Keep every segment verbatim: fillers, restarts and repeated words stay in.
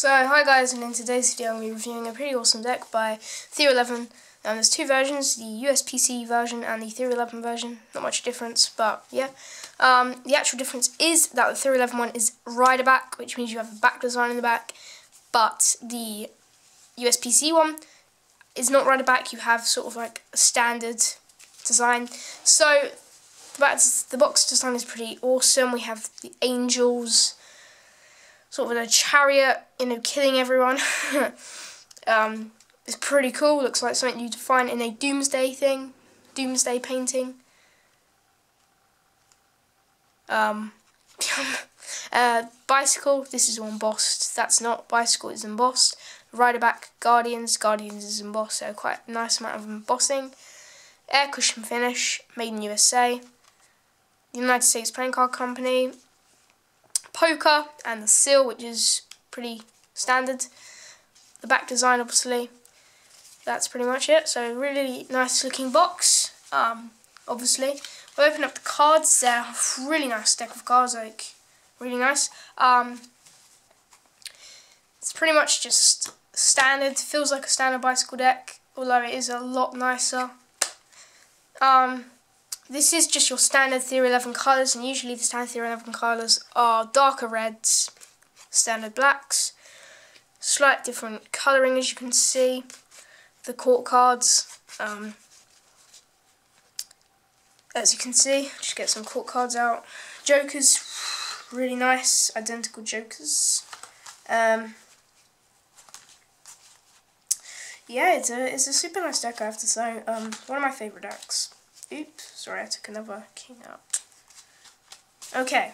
So hi guys, and in today's video I'm going to be reviewing a pretty awesome deck by Theory eleven. Um, there's two versions, the U S P C version and the Theory eleven version. Not much difference, but yeah. Um, the actual difference is that the Theory eleven one is rider back, which means you have a back design in the back, but the U S P C one is not rider back, you have sort of like a standard design. So that's, the box design is pretty awesome. We have the angels, sort of in a chariot, you know, killing everyone. um, it's pretty cool. Looks like something you'd find in a doomsday thing, doomsday painting. Um, uh, bicycle. This is all embossed. That's not bicycle. It's embossed. Riderback Guardians. Guardians is embossed. So quite a nice amount of embossing. Air cushion finish. Made in U S A. The United States Playing Card Company. Poker and the seal, which is pretty standard. The back design, obviously. That's pretty much it. So really nice looking box. Um, obviously, we'll open up the cards. They're a really nice deck of cards, like really nice. Um, it's pretty much just standard. Feels like a standard bicycle deck, although it is a lot nicer. Um, This is just your standard Theory eleven colours, and usually the standard Theory eleven colours are darker reds, standard blacks, slight different colouring as you can see, the court cards, um, as you can see, just get some court cards out, jokers, really nice, identical jokers, um, yeah, it's a, it's a super nice deck I have to say, um, one of my favourite decks. Oops, sorry, I took another king out. Okay,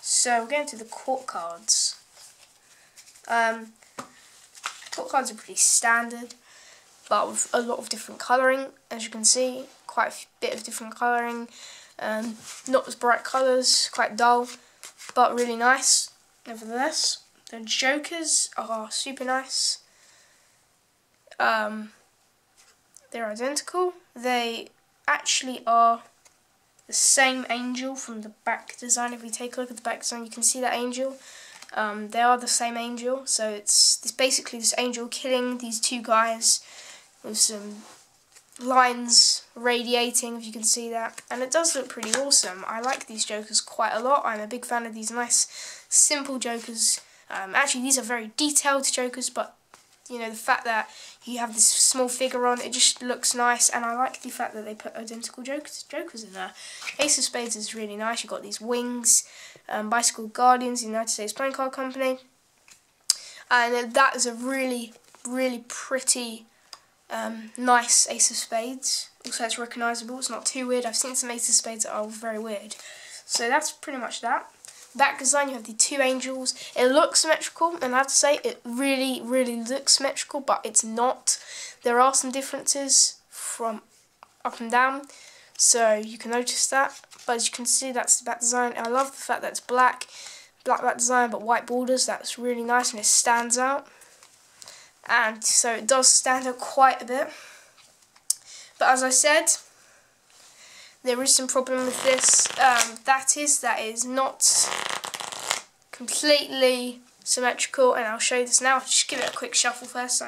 so we're going to the court cards. Um, court cards are pretty standard, but with a lot of different colouring, as you can see. Quite a bit of different colouring, um, not as bright colours, quite dull, but really nice, nevertheless. The jokers are super nice. Um... They're identical. They actually are the same angel from the back design. If we take a look at the back design, you can see that angel. Um, they are the same angel. So it's, it's basically this angel killing these two guys with some lines radiating, if you can see that. And it does look pretty awesome. I like these jokers quite a lot. I'm a big fan of these nice, simple jokers. Um, actually, these are very detailed jokers, but you know, the fact that you have this small figure on, it just looks nice, and I like the fact that they put identical jokers, jokers in there. Ace of Spades is really nice. You've got these wings, um, Bicycle Guardians, United States Playing Card Company, and that is a really, really pretty, um, nice Ace of Spades. Also, it's recognisable. It's not too weird. I've seen some Ace of Spades that are very weird. So that's pretty much that. Back design, you have the two angels. It looks symmetrical, and I have to say, it really, really looks symmetrical, but it's not. There are some differences from up and down, so you can notice that. But as you can see, that's the back design. I love the fact that it's black, black back design, but white borders. That's really nice, and it stands out. And so it does stand out quite a bit. But as I said, there is some problem with this, um, that is, that is not completely symmetrical, and I'll show you this now. I'll just give it a quick shuffle first. So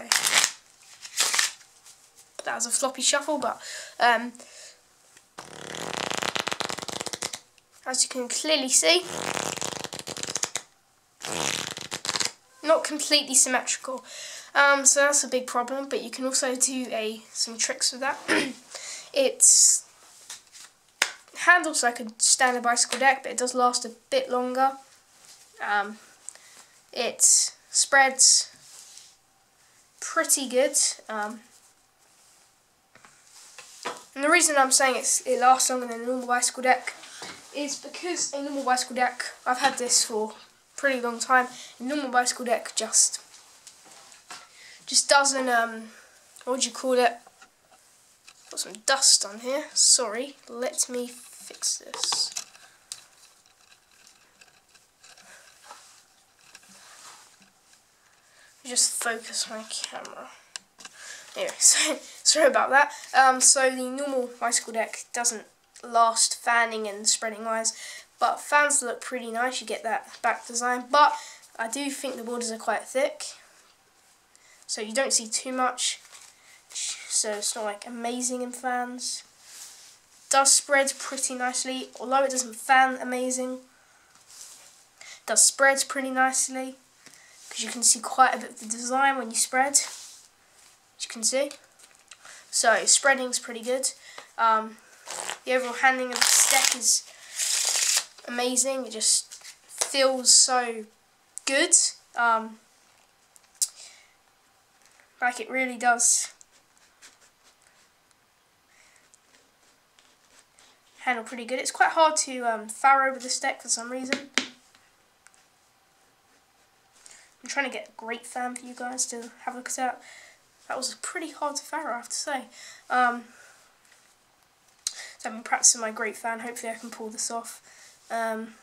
that was a floppy shuffle, but um, as you can clearly see, not completely symmetrical, um, so that's a big problem, but you can also do a some tricks with that. It's handles like a standard bicycle deck, but it does last a bit longer. Um, it spreads pretty good. Um, and the reason I'm saying it's, it lasts longer than a normal bicycle deck is because a normal bicycle deck, I've had this for a pretty long time, a normal bicycle deck just, just doesn't, um, what would you call it? Got some dust on here, sorry, let me fix this. Just focus my camera. Anyway, so, sorry about that. Um, so the normal bicycle deck doesn't last fanning and spreading wise, but fans look pretty nice. You get that back design, but I do think the borders are quite thick, so you don't see too much, so it's not like amazing in fans. It does spread pretty nicely, although it doesn't fan amazing. It does spread pretty nicely, because you can see quite a bit of the design when you spread, as you can see. So spreading's pretty good. Um, the overall handling of the stack is amazing. It just feels so good. Um, like it really does handle pretty good. It's quite hard to um, furrow with this deck for some reason. I'm trying to get a great fan for you guys to have a look at that. That was pretty hard to furrow, I have to say. Um, so I've been practicing my great fan. Hopefully I can pull this off. Um,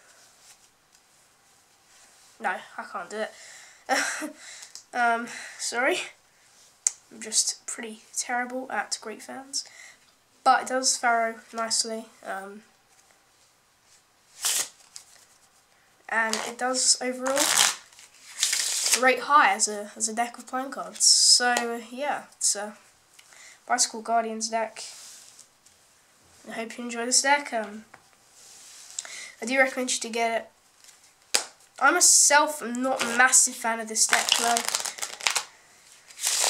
no, I can't do it. um, sorry. I'm just pretty terrible at great fans. But it does furrow nicely. Um, and it does overall rate high as a as a deck of playing cards. So yeah, it's a Bicycle Guardians deck. I hope you enjoy this deck. Um, I do recommend you to get it. I myself am not a massive fan of this deck though,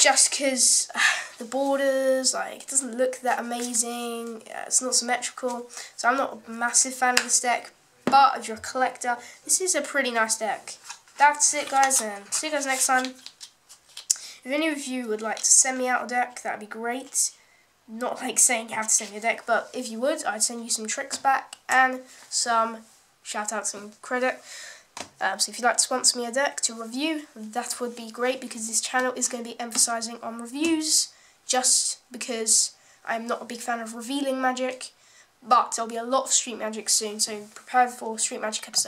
just because uh, the borders, like, it doesn't look that amazing. Uh, it's not symmetrical, so I'm not a massive fan of this deck. But if you're a collector, this is a pretty nice deck. That's it guys, and see you guys next time. If any of you would like to send me out a deck, that'd be great. Not like saying you have to send me a deck, but if you would, I'd send you some tricks back and some shout outs and credit. Um, so if you'd like to sponsor me a deck to review, that would be great, because this channel is going to be emphasizing on reviews, just because I'm not a big fan of revealing magic, but there'll be a lot of Street Magic soon, so prepare for Street Magic episodes.